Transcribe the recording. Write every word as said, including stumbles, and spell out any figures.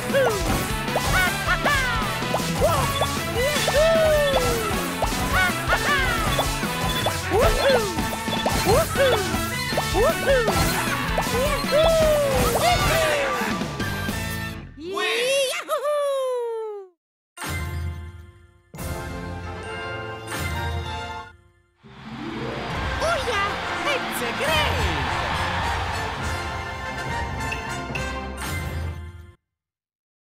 It's a great